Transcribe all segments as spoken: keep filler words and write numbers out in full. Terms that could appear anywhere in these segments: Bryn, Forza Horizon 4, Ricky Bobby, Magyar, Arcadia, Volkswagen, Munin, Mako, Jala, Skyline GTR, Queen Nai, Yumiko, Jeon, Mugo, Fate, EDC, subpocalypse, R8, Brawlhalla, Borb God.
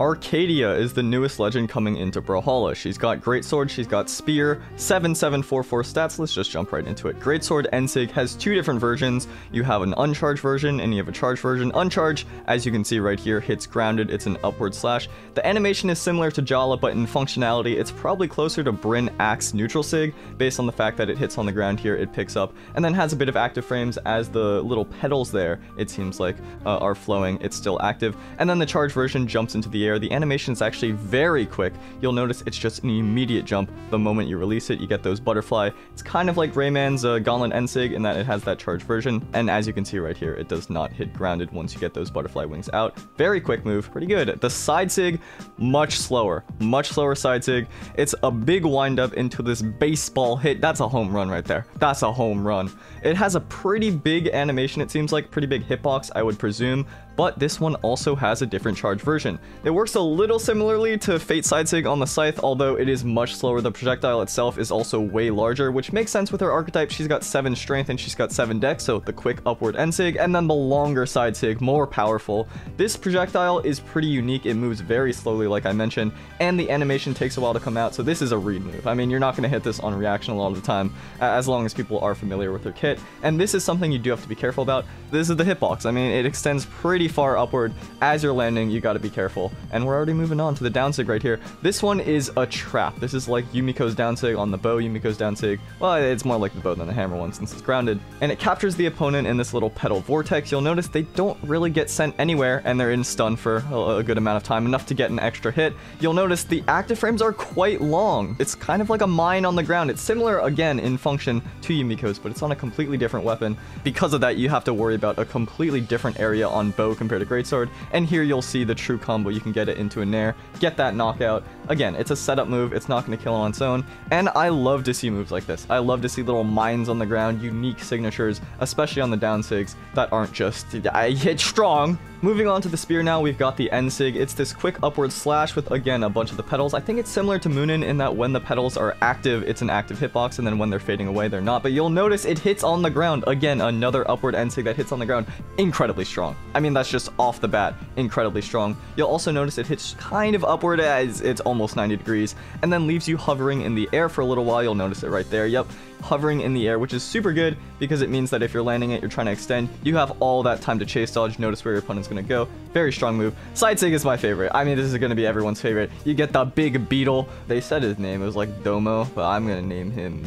Arcadia is the newest legend coming into Brawlhalla. She's got Greatsword, she's got Spear, seven seven four four stats. Let's just jump right into it. Greatsword Ensig has two different versions. You have an uncharged version and you have a charged version. Uncharged, as you can see right here, hits grounded. It's an upward slash. The animation is similar to Jala, but in functionality, it's probably closer to Bryn Axe Neutral Sig, based on the fact that it hits on the ground here, it picks up, and then has a bit of active frames as the little petals there, it seems like, uh, are flowing. It's still active. And then the charged version jumps into the air. The animation is actually very quick. You'll notice it's just an immediate jump. The moment you release it, you get those butterfly. It's kind of like Rayman's uh, Gauntlet Ensig in that it has that charged version. And as you can see right here, it does not hit grounded once you get those butterfly wings out. Very quick move, pretty good. The side sig, much slower, much slower side sig. It's a big wind up into this baseball hit. That's a home run right there. That's a home run. It has a pretty big animation, it seems like, pretty big hitbox, I would presume. But this one also has a different charged version. It works a little similarly to Fate side sig on the scythe, although it is much slower. The projectile itself is also way larger, which makes sense with her archetype. She's got seven strength and she's got seven dex, so the quick upward end sig, and then the longer side sig, more powerful. This projectile is pretty unique. It moves very slowly, like I mentioned, and the animation takes a while to come out, so this is a read move. I mean, you're not going to hit this on reaction a lot of the time, as long as people are familiar with her kit, and this is something you do have to be careful about. This is the hitbox. I mean, it extends pretty far upward. As you're landing, you got to be careful. And we're already moving on to the down sig right here. This one is a trap. This is like Yumiko's down sig on the bow. Yumiko's down sig, well, it's more like the bow than the hammer one since it's grounded. And it captures the opponent in this little petal vortex. You'll notice they don't really get sent anywhere, and they're in stun for a good amount of time, enough to get an extra hit. You'll notice the active frames are quite long. It's kind of like a mine on the ground. It's similar, again, in function to Yumiko's, but it's on a completely different weapon. Because of that, you have to worry about a completely different area on bow compared to Greatsword, and here you'll see the true combo. You can get it into a nair, get that knockout. Again, it's a setup move. It's not going to kill on its own, and I love to see moves like this. I love to see little mines on the ground, unique signatures, especially on the down sigs that aren't just, I hit strong. Moving on to the spear now, we've got the end sig. It's this quick upward slash with, again, a bunch of the petals. I think it's similar to Munin in that when the petals are active, it's an active hitbox, and then when they're fading away, they're not. But you'll notice it hits on the ground. Again, another upward end sig that hits on the ground. Incredibly strong. I mean, that's just off the bat, incredibly strong. You'll also notice it hits kind of upward as it's almost ninety degrees, and then leaves you hovering in the air for a little while. You'll notice it right there. Yep, hovering in the air, which is super good because it means that if you're landing it, you're trying to extend, you have all that time to chase dodge, notice where your opponent's going to go. Very strong move. Side sig is my favorite. I mean, this is going to be everyone's favorite. You get the big beetle. They said his name, it was like Domo, but I'm going to name him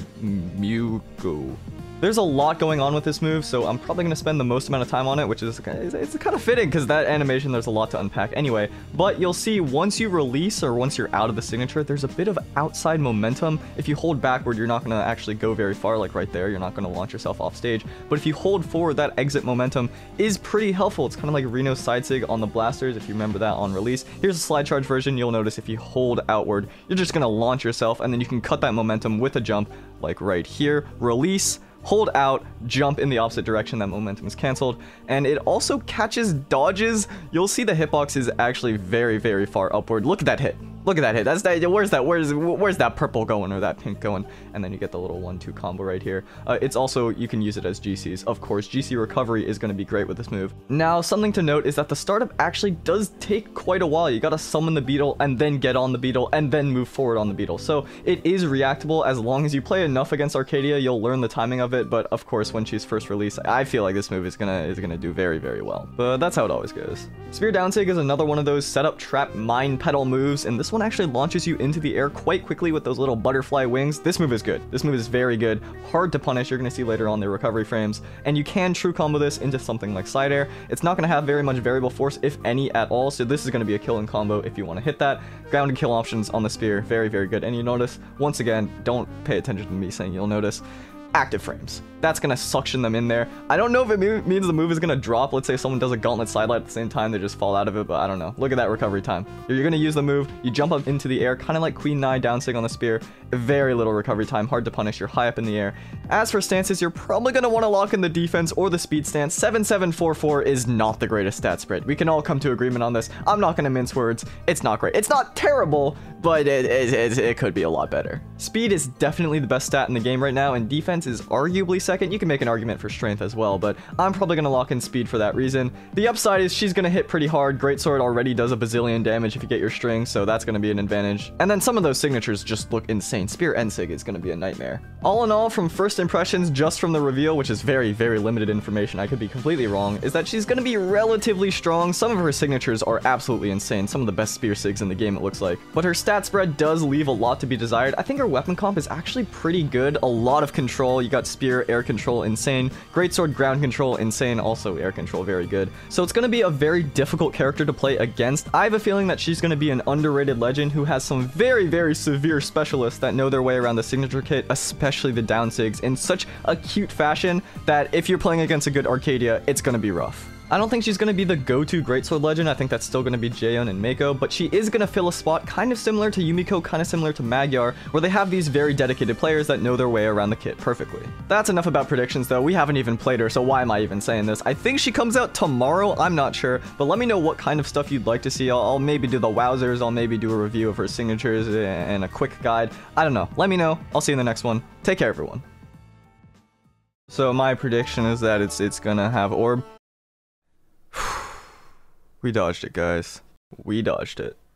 Mugo. There's a lot going on with this move, so I'm probably going to spend the most amount of time on it, which is it's kind of fitting because that animation, there's a lot to unpack anyway. But you'll see once you release or once you're out of the signature, there's a bit of outside momentum. If you hold backward, you're not going to actually go very far, like right there. You're not going to launch yourself off stage. But if you hold forward, that exit momentum is pretty helpful. It's kind of like Reno's side sig on the blasters, if you remember that on release. Here's a slide charge version. You'll notice if you hold outward, you're just going to launch yourself, and then you can cut that momentum with a jump, like right here. Release, hold out, jump in the opposite direction, that momentum is cancelled, and it also catches dodges. You'll see the hitbox is actually very, very far upward. Look at that hit. Look at that hit. That's that. Where's that? Where's where's that purple going or that pink going? And then you get the little one two combo right here. Uh, it's also, you can use it as G Cs. Of course, G C recovery is going to be great with this move. Now, something to note is that the startup actually does take quite a while. You got to summon the beetle and then get on the beetle and then move forward on the beetle. So it is reactable as long as you play enough against Arcadia. You'll learn the timing of it. But of course, when she's first released, I feel like this move is gonna is gonna do very, very well. But that's how it always goes. Spear down sig is another one of those setup trap mine pedal moves, and this one actually launches you into the air quite quickly with those little butterfly wings. This move is good. This move is very good. Hard to punish. You're going to see later on the recovery frames. And you can true combo this into something like side air. It's not going to have very much variable force, if any at all. So this is going to be a kill and combo if you want to hit that. Grounded kill options on the spear. Very, very good. And you notice, once again, don't pay attention to me saying you'll notice. Active frames. That's going to suction them in there. I don't know if it me means the move is going to drop. Let's say someone does a gauntlet sidelight at the same time. They just fall out of it, but I don't know. Look at that recovery time. You're going to use the move. You jump up into the air, kind of like Queen Nai down sig on the spear. Very little recovery time. Hard to punish. You're high up in the air. As for stances, you're probably going to want to lock in the defense or the speed stance. seven seven four four is not the greatest stat spread. We can all come to agreement on this. I'm not going to mince words. It's not great. It's not terrible, but it, it, it, it could be a lot better. Speed is definitely the best stat in the game right now, and defense defense is arguably second. You can make an argument for strength as well, but I'm probably going to lock in speed for that reason. The upside is she's going to hit pretty hard. Greatsword already does a bazillion damage if you get your string, so that's going to be an advantage. And then some of those signatures just look insane. Spear Ensig is going to be a nightmare. All in all, from first impressions, just from the reveal, which is very, very limited information, I could be completely wrong, is that she's going to be relatively strong. Some of her signatures are absolutely insane. Some of the best spear sigs in the game, it looks like. But her stat spread does leave a lot to be desired. I think her weapon comp is actually pretty good. A lot of control. You got spear, air control, insane. Greatsword, ground control, insane. Also air control, very good. So it's going to be a very difficult character to play against. I have a feeling that she's going to be an underrated legend who has some very, very severe specialists that know their way around the signature kit, especially the down sigs, in such a cute fashion that if you're playing against a good Arcadia, it's going to be rough. I don't think she's going to be the go-to Greatsword legend. I think that's still going to be Jeon and Mako, but she is going to fill a spot kind of similar to Yumiko, kind of similar to Magyar, where they have these very dedicated players that know their way around the kit perfectly. That's enough about predictions, though. We haven't even played her, so why am I even saying this? I think she comes out tomorrow. I'm not sure, but let me know what kind of stuff you'd like to see. I'll, I'll maybe do the wowzers. I'll maybe do a review of her signatures and a quick guide. I don't know. Let me know. I'll see you in the next one. Take care, everyone. So my prediction is that it's it's going to have orb. We dodged it, guys. We dodged it.